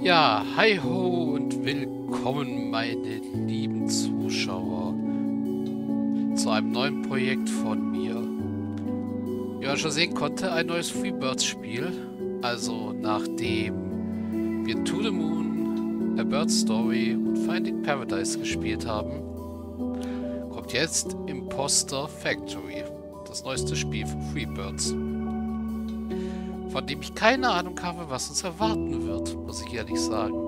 Ja, hi ho und willkommen meine lieben Zuschauer zu einem neuen Projekt von mir. Wie man schon sehen konnte, ein neues Freebirds Spiel. Also nachdem wir To the Moon, A Bird Story und Finding Paradise gespielt haben, kommt jetzt Impostor Factory, das neueste Spiel von Freebirds, von dem ich keine Ahnung habe, was uns erwarten wird, muss ich ehrlich sagen.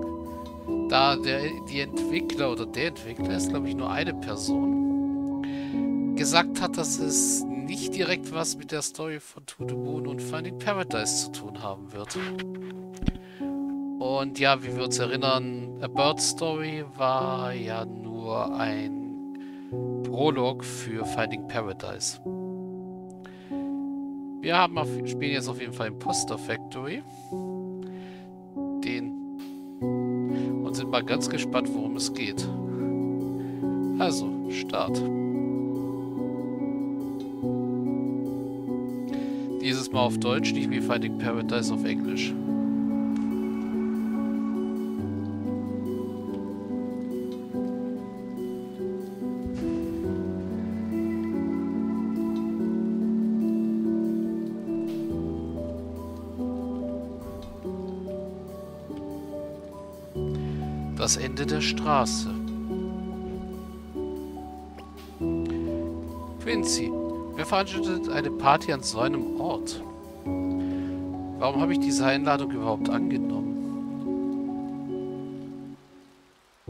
Da der Entwickler ist, glaube ich, nur eine Person, gesagt hat, dass es nicht direkt was mit der Story von To the Moon und Finding Paradise zu tun haben wird. Und ja, wie wir uns erinnern, A Bird Story war ja nur ein Prolog für Finding Paradise. Wir haben spielen jetzt auf jeden Fall Impostor Factory. Und sind mal ganz gespannt, worum es geht. Also, Start. Dieses Mal auf Deutsch, nicht wie Finding Paradise auf Englisch. Das Ende der Straße. Quincy, wer veranstaltet eine Party an so einem Ort? Warum habe ich diese Einladung überhaupt angenommen?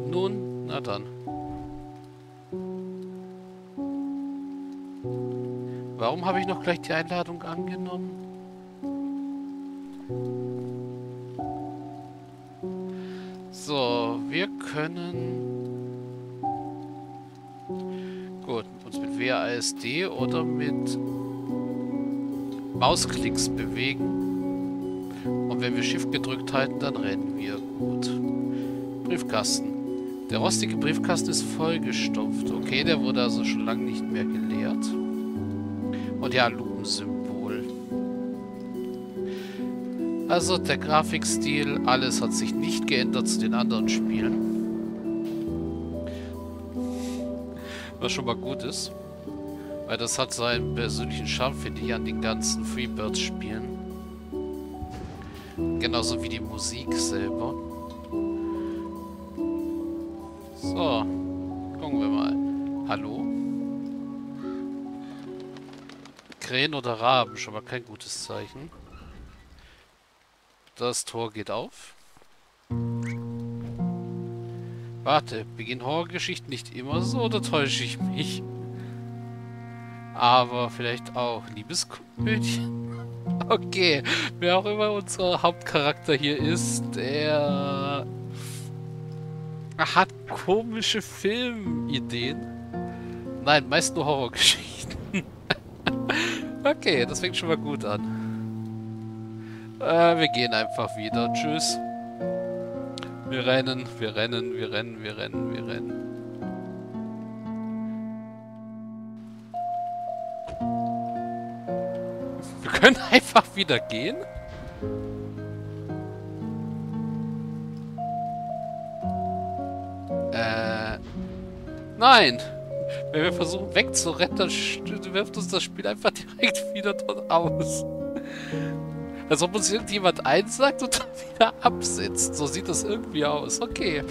Nun, na dann. Warum habe ich noch gleich die Einladung angenommen? So, wir können gut uns mit WASD oder mit Mausklicks bewegen. Und wenn wir Shift gedrückt halten, dann rennen wir. Gut. Briefkasten. Der rostige Briefkasten ist vollgestopft. Okay, der wurde also schon lange nicht mehr geleert. Und ja, Lupensymbol. Also der Grafikstil, alles hat sich nicht geändert zu den anderen Spielen. Was schon mal gut ist. Weil das hat seinen persönlichen Charme, finde ich, an den ganzen Freebirds-Spielen. Genauso wie die Musik selber. So, gucken wir mal. Hallo? Krähen oder Raben, schon mal kein gutes Zeichen. Das Tor geht auf. Warte, beginnen Horrorgeschichten nicht immer so, oder täusche ich mich? Aber vielleicht auch Liebeskomödien. Okay, wer auch immer unser Hauptcharakter hier ist, der hat komische Filmideen. Nein, meist nur Horrorgeschichten. Okay, das fängt schon mal gut an. Wir gehen einfach wieder. Tschüss. Wir rennen, wir rennen, wir rennen, wir rennen, wir rennen. Wir können einfach wieder gehen? Nein! Wenn wir versuchen wegzurennen, dann wirft uns das Spiel einfach direkt wieder dort aus. Als ob uns irgendjemand eins sagt und dann wieder absetzt. So sieht das irgendwie aus. Okay.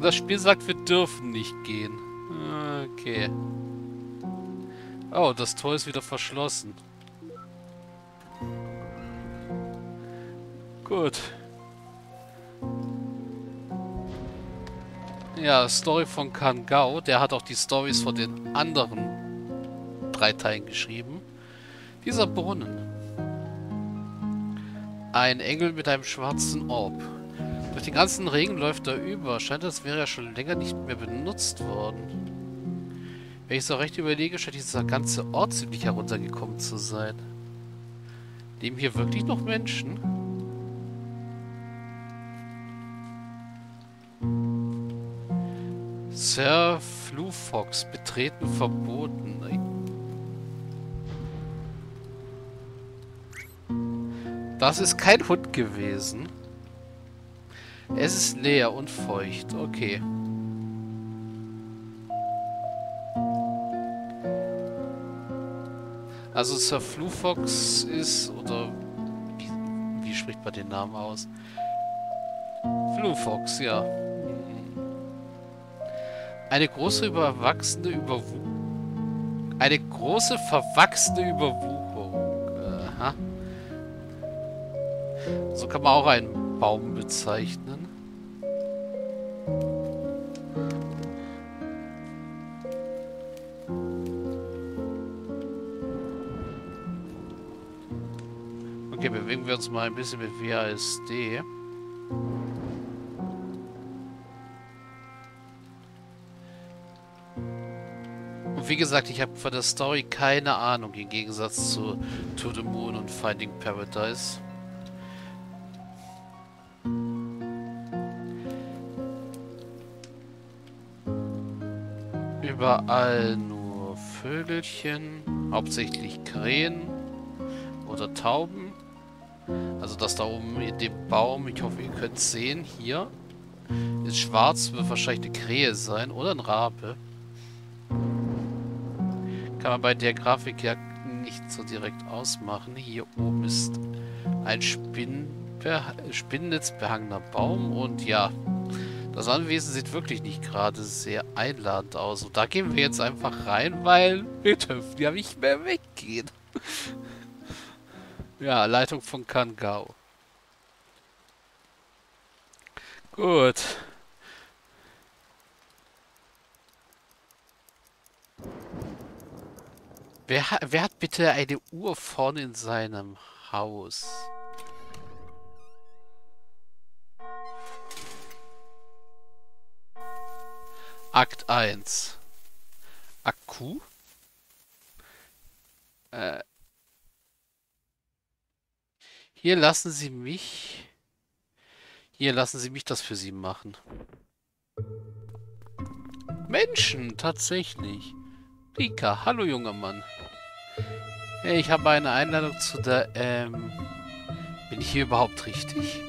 Das Spiel sagt, wir dürfen nicht gehen. Okay. Oh, das Tor ist wieder verschlossen. Gut. Ja, Story von Kan Gao. Der hat auch die Stories von den anderen 3 Teilen geschrieben. Dieser Brunnen. Ein Engel mit einem schwarzen Orb. Durch den ganzen Regen läuft er über. Scheint, als wäre er schon länger nicht mehr benutzt worden. Wenn ich es auch recht überlege, scheint dieser ganze Ort ziemlich heruntergekommen zu sein. Leben hier wirklich noch Menschen? Sir Flufox, betreten verboten. Das ist kein Hund gewesen. Es ist leer und feucht. Okay. Also Sir Flufox ist, oder wie spricht man den Namen aus? Flufox, ja. Eine große, verwachsene Überwucherung. Aha. So kann man auch einen Baum bezeichnen. Okay, bewegen wir uns mal ein bisschen mit WASD. Wie gesagt, ich habe von der Story keine Ahnung, im Gegensatz zu To the Moon und Finding Paradise. Überall nur Vögelchen, hauptsächlich Krähen oder Tauben. Also das da oben in dem Baum, ich hoffe, ihr könnt es sehen, hier ist schwarz, wird wahrscheinlich eine Krähe sein oder ein Rabe. Kann man bei der Grafik ja nicht so direkt ausmachen. Hier oben ist ein spinnennetzbehangener Baum und ja, das Anwesen sieht wirklich nicht gerade sehr einladend aus. Und da gehen wir jetzt einfach rein, weil wir dürfen ja nicht mehr weggehen. Ja, Leitung von Kan Gao. Gut. Wer hat bitte eine Uhr vorne in seinem Haus? Akt 1. Akku? Hier lassen Sie mich das für Sie machen. Menschen, tatsächlich. Rika, hallo junger Mann. Hey, ich habe eine Einladung zu der, bin ich hier überhaupt richtig?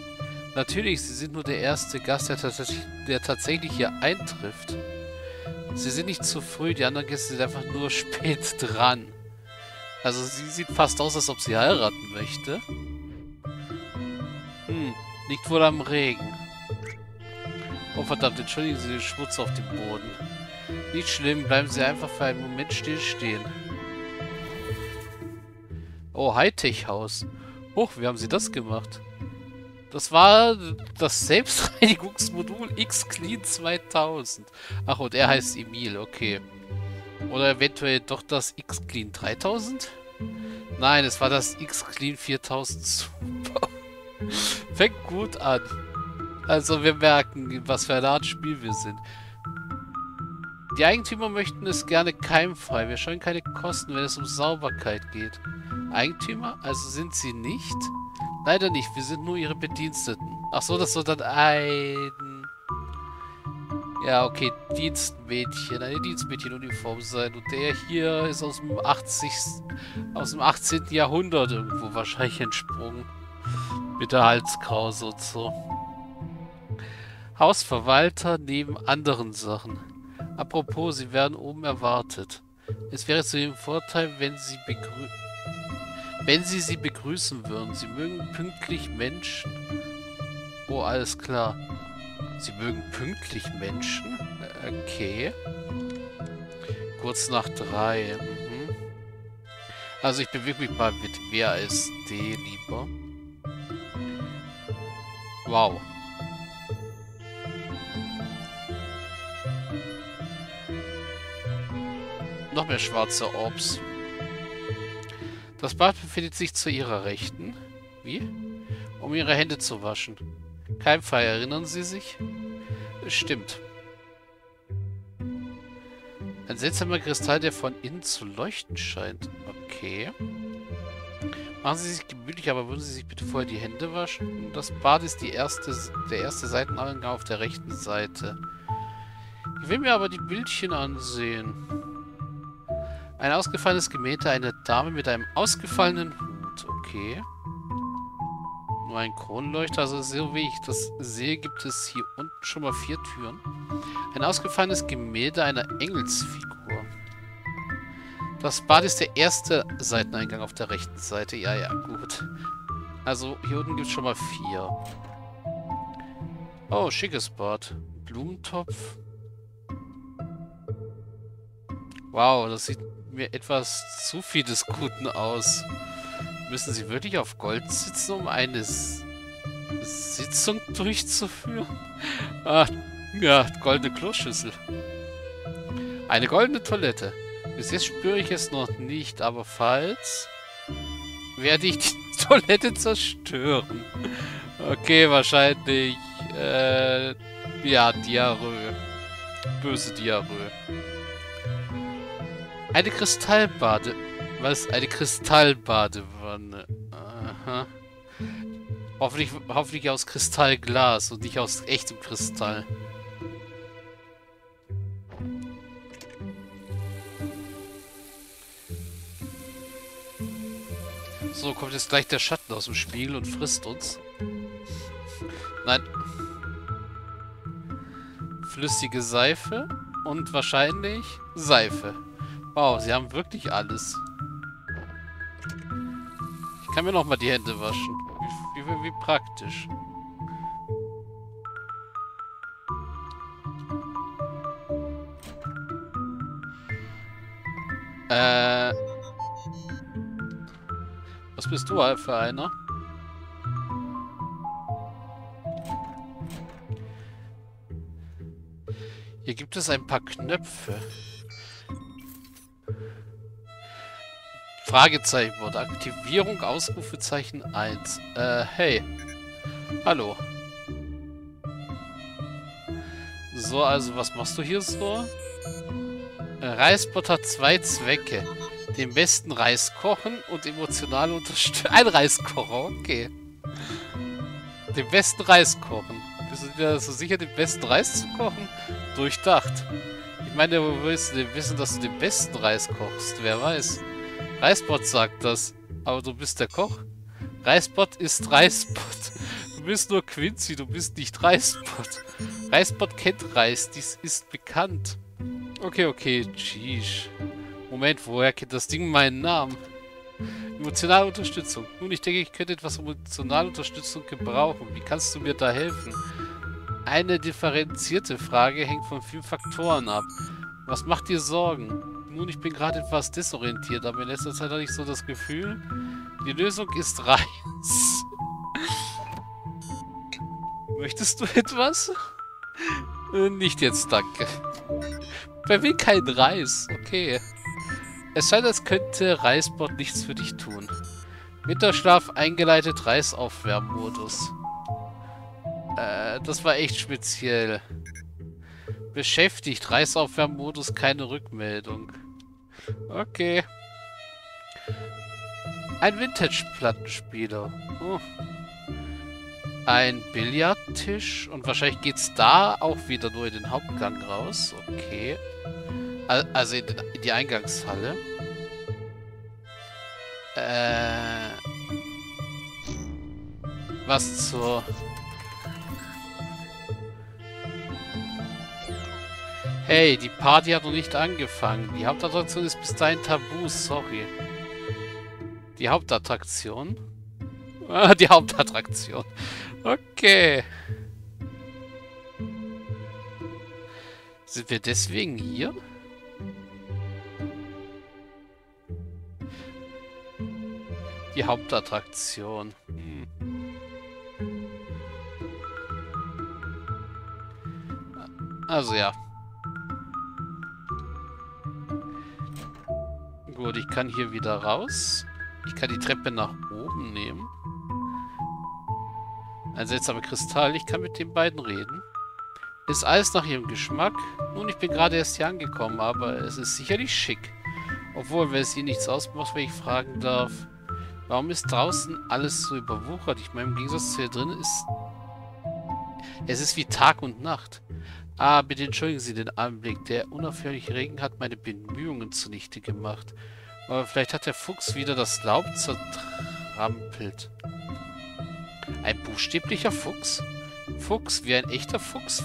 Natürlich, Sie sind nur der erste Gast, der tatsächlich hier eintrifft. Sie sind nicht zu früh, die anderen Gäste sind einfach nur spät dran. Also sie sieht fast aus, als ob sie heiraten möchte. Hm, liegt wohl am Regen. Oh verdammt, entschuldigen Sie den Schmutz auf dem Boden. Nicht schlimm, bleiben Sie einfach für einen Moment stillstehen. Oh, Hightech-Haus. Huch, wie haben Sie das gemacht? Das war das Selbstreinigungsmodul X-Clean 2000. Ach, und er heißt Emil, okay. Oder eventuell doch das X-Clean 3000? Nein, es war das X-Clean 4000. Super. Fängt gut an. Also wir merken, was für eine Art Spiel wir sind. Die Eigentümer möchten es gerne keimfrei. Wir scheuen keine Kosten, wenn es um Sauberkeit geht. Eigentümer? Also sind sie nicht? Leider nicht, wir sind nur ihre Bediensteten. Ach so, das soll dann ein... Ja, okay, Dienstmädchen. Eine Dienstmädchenuniform sein. Und der hier ist aus dem 18. Jahrhundert irgendwo wahrscheinlich entsprungen. Mit der Halskrause und so. Hausverwalter neben anderen Sachen. Apropos, sie werden oben erwartet. Es wäre zu ihrem Vorteil, wenn sie sie begrüßen würden. Sie mögen pünktlich Menschen. Oh, alles klar. Sie mögen pünktlich Menschen? Okay. Kurz nach 3. Mhm. Also ich bewege mich mal mit WASD lieber. Wow. Noch mehr schwarze Orbs. Das Bad befindet sich zu ihrer Rechten. Wie? Um ihre Hände zu waschen. Keimfrei, erinnern Sie sich? Stimmt. Ein seltsamer Kristall, der von innen zu leuchten scheint. Okay. Machen Sie sich gemütlich, aber würden Sie sich bitte vorher die Hände waschen? Das Bad ist der erste Seiteneingang auf der rechten Seite. Ich will mir aber die Bildchen ansehen. Ein ausgefallenes Gemälde einer Dame mit einem ausgefallenen Hut. Okay. Nur ein Kronleuchter, also so wie ich das sehe, gibt es hier unten schon mal 4 Türen. Ein ausgefallenes Gemälde einer Engelsfigur. Das Bad ist der erste Seiteneingang auf der rechten Seite. Ja, ja, gut. Also hier unten gibt es schon mal 4. Oh, schickes Bad. Blumentopf. Wow, das sieht mir etwas zu viel des Guten aus. Müssen Sie wirklich auf Gold sitzen, um eine Sitzung durchzuführen? Ah, ja, goldene Kloschüssel. Eine goldene Toilette. Bis jetzt spüre ich es noch nicht, aber falls, werde ich die Toilette zerstören. Okay, wahrscheinlich, ja, Diarrhoe. Böse Diarrhoe. Eine Kristallbade. Was? Eine Kristallbadewanne. Aha. Hoffentlich aus Kristallglas und nicht aus echtem Kristall. So, kommt jetzt gleich der Schatten aus dem Spiegel und frisst uns. Nein. Flüssige Seife und wahrscheinlich Seife. Wow, sie haben wirklich alles. Ich kann mir nochmal die Hände waschen. Wie praktisch. Was bist du für einer? Hier gibt es ein paar Knöpfe. Fragezeichen wurde Aktivierung, Ausrufezeichen 1. Hey. Hallo. So, also, was machst du hier so? ReisBot hat 2 Zwecke. Den besten Reis kochen und emotionale Unterstützung. Ein Reiskocher, okay. Den besten Reis kochen. Bist du dir so sicher, den besten Reis zu kochen? Durchdacht. Ich meine, wo willst du denn wissen, dass du den besten Reis kochst? Wer weiß. ReisBot sagt das, aber du bist der Koch. ReisBot ist ReisBot. Du bist nur Quincy, du bist nicht ReisBot. ReisBot kennt Reis, dies ist bekannt. Okay, tschüss. Moment, woher kennt das Ding meinen Namen? Emotionale Unterstützung. Nun, ich denke, ich könnte etwas emotionale Unterstützung gebrauchen. Wie kannst du mir da helfen? Eine differenzierte Frage hängt von vielen Faktoren ab. Was macht dir Sorgen? Nun, ich bin gerade etwas desorientiert, aber in letzter Zeit hatte ich so das Gefühl, die Lösung ist Reis. Möchtest du etwas? Nicht jetzt, danke. Bei mir kein Reis, okay. Es scheint, als könnte ReisBot nichts für dich tun. Winterschlaf eingeleitet, Reisaufwärmmodus. Das war echt speziell. Beschäftigt, Reisaufwärmmodus, keine Rückmeldung. Okay. Ein Vintage-Plattenspieler. Oh. Ein Billardtisch. Und wahrscheinlich geht's da auch wieder nur in den Hauptgang raus. Okay. Also in die Eingangshalle. Was zur... Hey, die Party hat noch nicht angefangen. Die Hauptattraktion ist bis dahin tabu, sorry. Die Hauptattraktion? Ah, die Hauptattraktion. Okay. Sind wir deswegen hier? Die Hauptattraktion. Also ja. Gut, ich kann hier wieder raus. Ich kann die Treppe nach oben nehmen. Ein seltsamer Kristall. Ich kann mit den beiden reden. Ist alles nach ihrem Geschmack. Nun, ich bin gerade erst hier angekommen, aber es ist sicherlich schick. Obwohl, wenn es ihr nichts ausmacht, wenn ich fragen darf, warum ist draußen alles so überwuchert? Ich meine, im Gegensatz zu hier drin ist... Es ist wie Tag und Nacht. Ah, bitte entschuldigen Sie den Anblick. Der unaufhörliche Regen hat meine Bemühungen zunichte gemacht. Aber vielleicht hat der Fuchs wieder das Laub zertrampelt. Ein buchstäblicher Fuchs? Fuchs, wie ein echter Fuchs.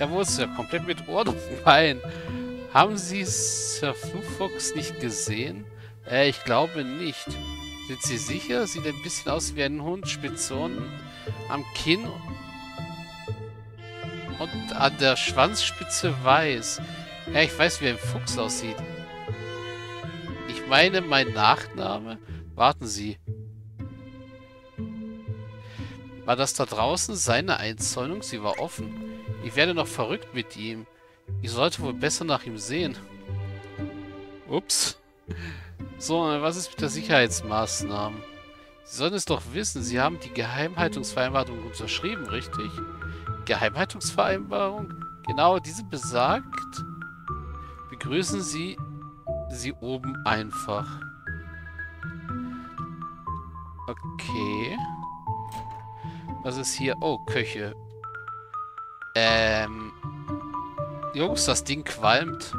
Jawohl, Sir, komplett mit Ohren und Bein. Haben Sie Sir Fuchs nicht gesehen? Ich glaube nicht. Sind Sie sicher? Sieht ein bisschen aus wie ein Hund. Spitzohren am Kinn und an der Schwanzspitze weiß. Ja, ich weiß, wie ein Fuchs aussieht. Ich meine, mein Nachname? Warten Sie. War das da draußen seine Einzäunung? Sie war offen. Ich werde noch verrückt mit ihm. Ich sollte wohl besser nach ihm sehen. Ups. So, was ist mit der Sicherheitsmaßnahmen? Sie sollen es doch wissen. Sie haben die Geheimhaltungsvereinbarung unterschrieben, richtig? Geheimhaltungsvereinbarung? Genau, diese besagt, begrüßen Sie sie oben einfach. Okay. Was ist hier? Oh, Köche. Jungs, das Ding qualmt.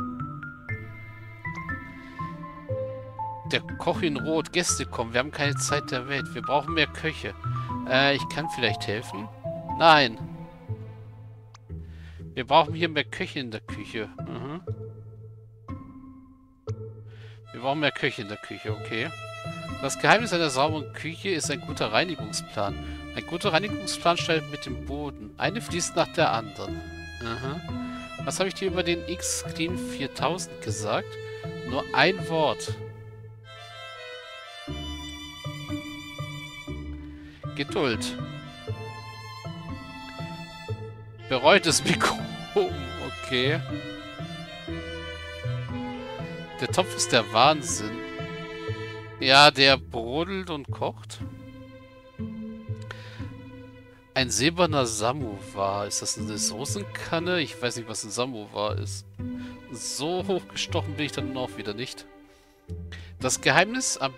Der Koch in Rot. Gäste kommen. Wir haben keine Zeit der Welt. Wir brauchen mehr Köche. Ich kann vielleicht helfen. Nein. Wir brauchen hier mehr Köche in der Küche. Mhm. Wir brauchen mehr Köche in der Küche, okay. Das Geheimnis einer sauberen Küche ist ein guter Reinigungsplan. Ein guter Reinigungsplan startet mit dem Boden. Eine fließt nach der anderen. Aha. Was habe ich dir über den X-Clean 4000 gesagt? Nur ein Wort. Geduld. Bereutes Mikro. Okay. Der Topf ist der Wahnsinn. Ja, der brodelt und kocht. Ein silberner Samovar. Ist das eine Soßenkanne? Ich weiß nicht, was ein Samovar ist. So hochgestochen bin ich dann auch wieder nicht. Das Geheimnis am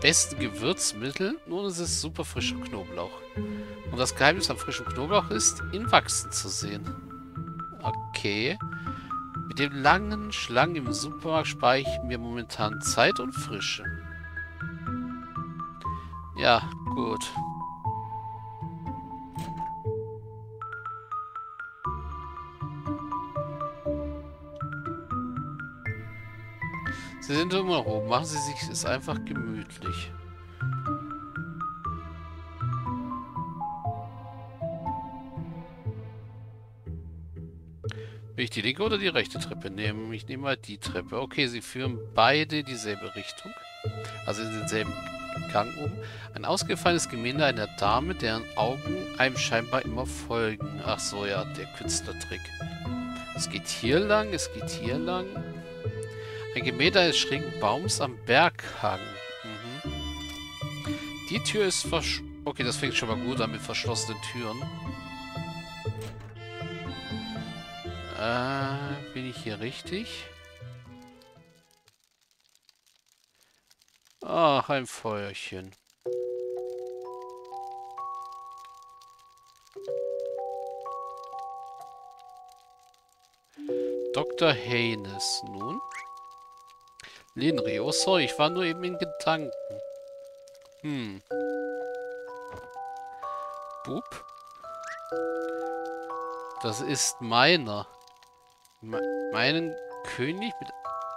besten Gewürzmittel, nun ist es super frischer Knoblauch. Und das Geheimnis am frischen Knoblauch ist, ihn wachsen zu sehen. Okay. Mit den langen Schlangen im Supermarkt spare ich mir momentan Zeit und Frische. Ja, gut. Sie sind immer oben. Machen Sie sich es einfach gemütlich. Will ich die linke oder die rechte Treppe nehmen? Ich nehme mal die Treppe. Okay, sie führen beide dieselbe Richtung. Also in denselben Gang um. Ein ausgefallenes Gemälde einer Dame, deren Augen einem scheinbar immer folgen. Ach so, ja, der Künstlertrick. Es geht hier lang, es geht hier lang. Ein Gemälde eines schrägen Baums am Berghang. Mhm. Die Tür ist verschlossen. Okay, das fängt schon mal gut an mit verschlossenen Türen. Bin ich hier richtig? Ach, ein Feuerchen. Dr. Haynes, nun? Linri, oh sorry, ich war nur eben in Gedanken. Bub? Das ist meiner. Meinen König mit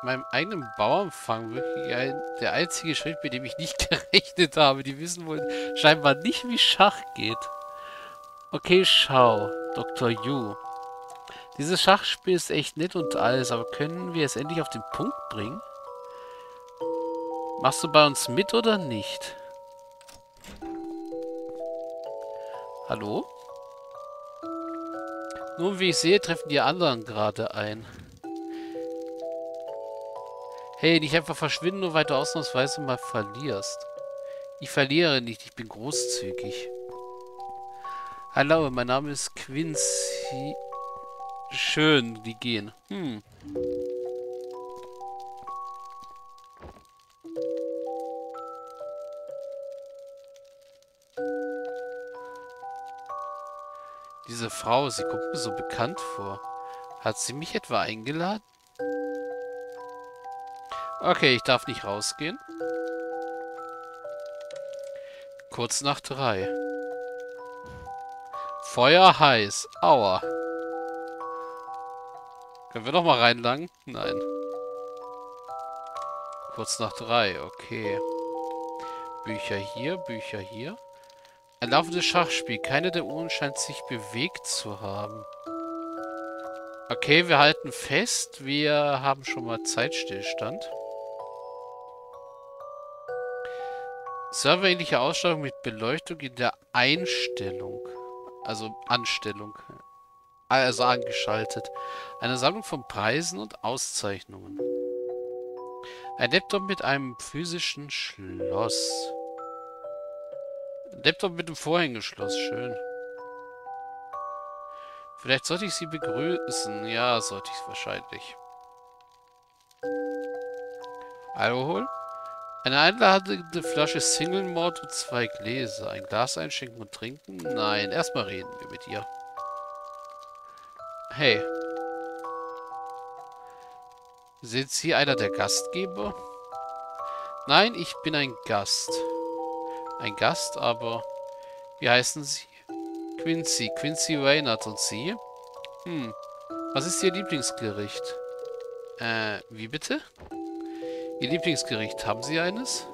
meinem eigenen Bauernfang. Wirklich der einzige Schritt, mit dem ich nicht gerechnet habe. Die wissen wohl scheinbar nicht, wie Schach geht. Okay, schau, Dr. Yu. Dieses Schachspiel ist echt nett und alles, aber können wir es endlich auf den Punkt bringen? Machst du bei uns mit oder nicht? Hallo? Nun, wie ich sehe, treffen die anderen gerade ein. Hey, nicht einfach verschwinden, nur weil du ausnahmsweise mal verlierst. Ich verliere nicht, ich bin großzügig. Hallo, mein Name ist Quincy. Schön, die gehen. Diese Frau, sie kommt mir so bekannt vor. Hat sie mich etwa eingeladen? Okay, ich darf nicht rausgehen. Kurz nach 3. Feuer heiß. Aua. Können wir nochmal reinlangen? Nein. Kurz nach 3. Okay. Bücher hier, Bücher hier. Ein laufendes Schachspiel. Keine der Uhren scheint sich bewegt zu haben. Okay, wir halten fest. Wir haben schon mal Zeitstillstand. Serverähnliche Ausstattung mit Beleuchtung in der Einstellung. Also Anstellung. Also angeschaltet. Eine Sammlung von Preisen und Auszeichnungen. Ein Laptop mit einem physischen Schloss. Ein Laptop mit einem Vorhängeschloss. Schön. Vielleicht sollte ich sie begrüßen. Ja, sollte ich wahrscheinlich. Alkohol? Eine einladende Flasche Single Malt und 2 Gläser. Ein Glas einschenken und trinken? Nein, erstmal reden wir mit ihr. Hey. Sind Sie einer der Gastgeber? Nein, ich bin ein Gast. Ein Gast, aber... Wie heißen Sie? Quincy. Quincy Reynard. Und Sie? Was ist Ihr Lieblingsgericht? Wie bitte? Ihr Lieblingsgericht, haben Sie eines?